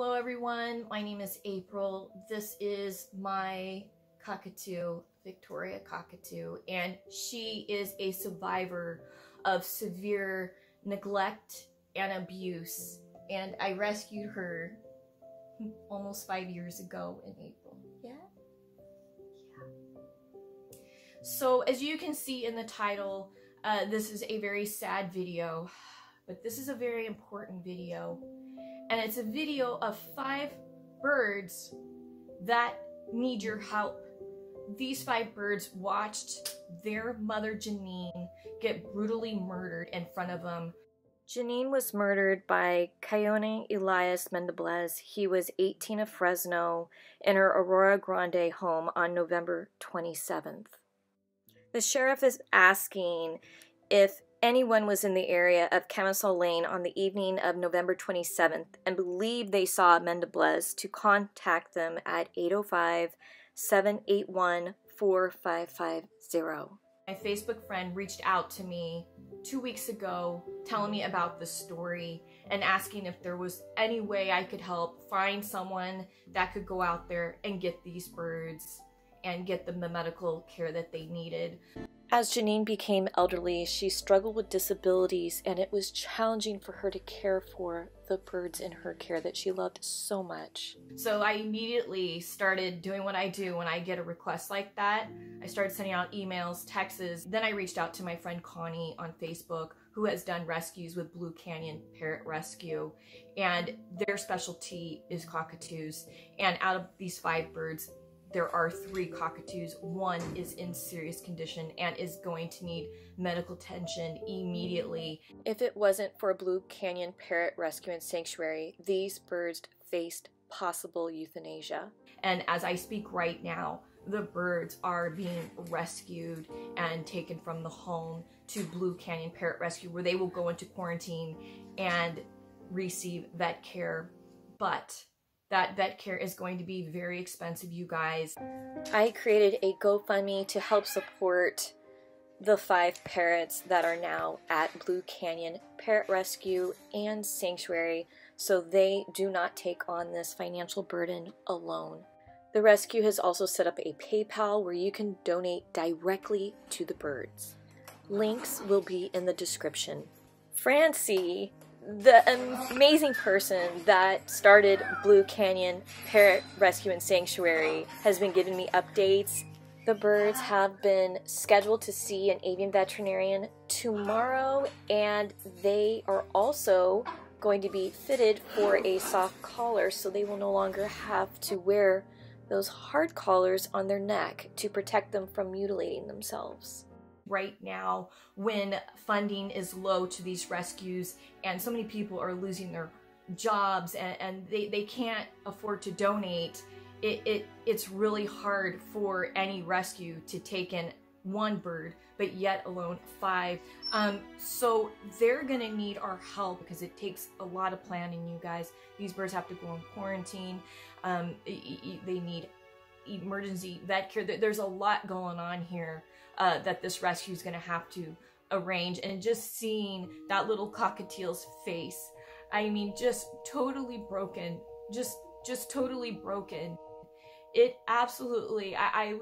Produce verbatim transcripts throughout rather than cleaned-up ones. Hello everyone, my name is April. This is my cockatoo, Victoria cockatoo, and she is a survivor of severe neglect and abuse, and I rescued her almost five years ago in April. Yeah? Yeah. So as you can see in the title, uh, this is a very sad video, but this is a very important video. And it's a video of five birds that need your help. These five birds watched their mother Jeanine get brutally murdered in front of them. Jeanine was murdered by Kaiyone Elias Mendibles. He was eighteen of Fresno in her Aurora Grande home on November twenty-seventh. The sheriff is asking if anyone was in the area of Camasol Lane on the evening of November twenty-seventh and believed they saw Mendeblez to contact them at eight oh five, seven eight one, four five five zero. My Facebook friend reached out to me two weeks ago telling me about the story and asking if there was any way I could help find someone that could go out there and get these birds and get them the medical care that they needed. As Jeanine became elderly, she struggled with disabilities, and it was challenging for her to care for the birds in her care that she loved so much. So I immediately started doing what I do when I get a request like that. I started sending out emails, texts. Then I reached out to my friend Connie on Facebook, who has done rescues with Blue Canyon Parrot Rescue, and their specialty is cockatoos. And out of these five birds, there are three cockatoos. One is in serious condition and is going to need medical attention immediately. If it wasn't for Blue Canyon Parrot Rescue and Sanctuary, these birds faced possible euthanasia. And as I speak right now, the birds are being rescued and taken from the home to Blue Canyon Parrot Rescue, where they will go into quarantine and receive vet care. But that vet care is going to be very expensive, you guys. I created a GoFundMe to help support the five parrots that are now at Blue Canyon Parrot Rescue and Sanctuary, so they do not take on this financial burden alone. The rescue has also set up a PayPal where you can donate directly to the birds. Links will be in the description. Francie, the amazing person that started Blue Canyon Parrot Rescue and Sanctuary, has been giving me updates. The birds have been scheduled to see an avian veterinarian tomorrow, and they are also going to be fitted for a soft collar, so they will no longer have to wear those hard collars on their neck to protect them from mutilating themselves. Right now, when funding is low to these rescues and so many people are losing their jobs and, and they, they can't afford to donate, it, it it's really hard for any rescue to take in one bird, but yet alone five. Um, so they're gonna need our help because it takes a lot of planning, you guys. These birds have to go in quarantine. Um, they need emergency vet care. There's a lot going on here uh, that this rescue is going to have to arrange. And just seeing that little cockatiel's face, I mean, just totally broken, just just totally broken. It absolutely, I, I,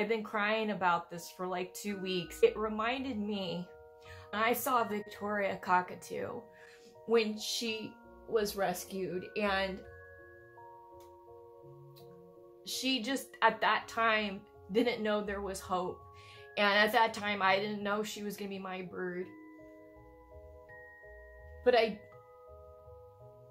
I've been crying about this for like two weeks. It reminded me, I saw Victoria cockatoo when she was rescued, and she just, at that time, didn't know there was hope. And at that time, I didn't know she was going to be my bird. But I,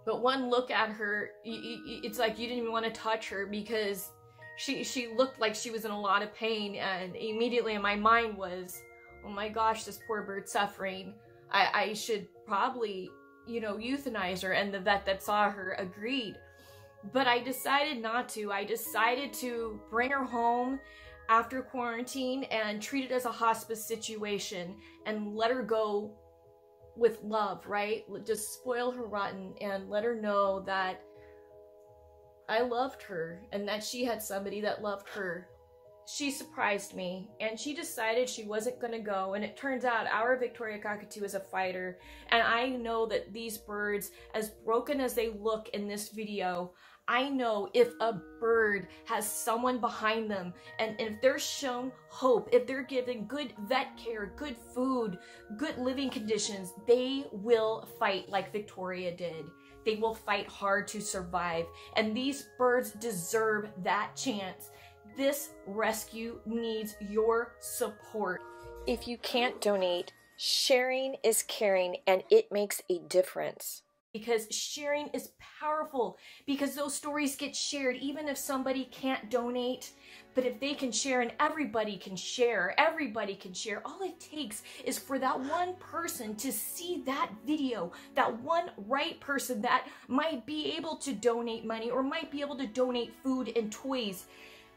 but one look at her, it's like you didn't even want to touch her because she, she looked like she was in a lot of pain. And immediately in my mind was, oh my gosh, this poor bird's suffering. I, I should probably, you know, euthanize her. And the vet that saw her agreed. But I decided not to. I decided to bring her home after quarantine and treat it as a hospice situation and let her go with love, right? Just spoil her rotten and let her know that I loved her and that she had somebody that loved her. she surprised me, and she decided she wasn't going to go. And it turns out our Victoria cockatoo is a fighter, and I know that these birds, as broken as they look in this video, I know if a bird has someone behind them, and if they're shown hope, if they're given good vet care, good food, good living conditions, they will fight like Victoria did. They will fight hard to survive, and these birds deserve that chance. This rescue needs your support. If you can't donate, sharing is caring, and it makes a difference. Because sharing is powerful, because those stories get shared even if somebody can't donate. But if they can share, and everybody can share, everybody can share, all it takes is for that one person to see that video, that one right person that might be able to donate money or might be able to donate food and toys.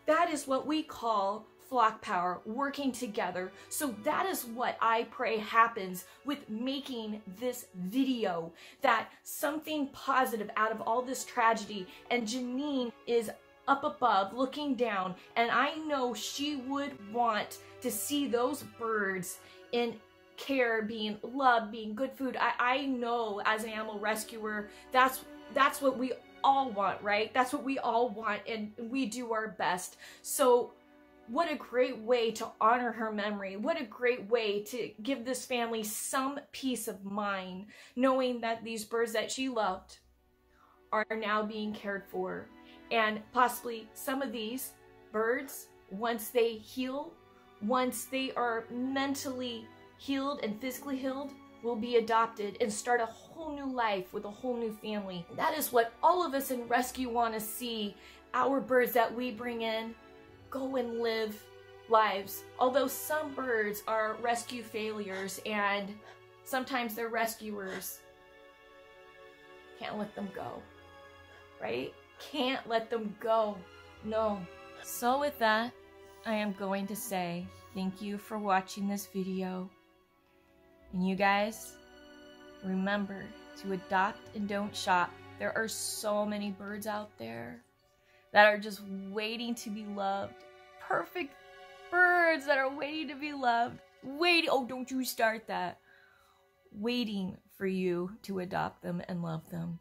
That is what we call flock power, working together. So that is what I pray happens with making this video, that something positive out of all this tragedy, and Jeanine is up above looking down, and I know she would want to see those birds in care, being loved, being good food. I, I know as an animal rescuer, that's that's what we all want, right? That's what we all want, and we do our best. So what a great way to honor her memory. What a great way to give this family some peace of mind, knowing that these birds that she loved are now being cared for. And possibly some of these birds, once they heal, once they are mentally healed and physically healed, will be adopted and start a whole new life with a whole new family. That is what all of us in rescue want to see. Our birds that we bring in go and live lives. Although some birds are rescue failures, and sometimes their rescuers can't let them go, right? Can't let them go, no. So with that, I am going to say thank you for watching this video. And you guys, remember to adopt and don't shop. There are so many birds out there that are just waiting to be loved. Perfect birds that are waiting to be loved. Waiting, oh, don't you start that. Waiting for you to adopt them and love them.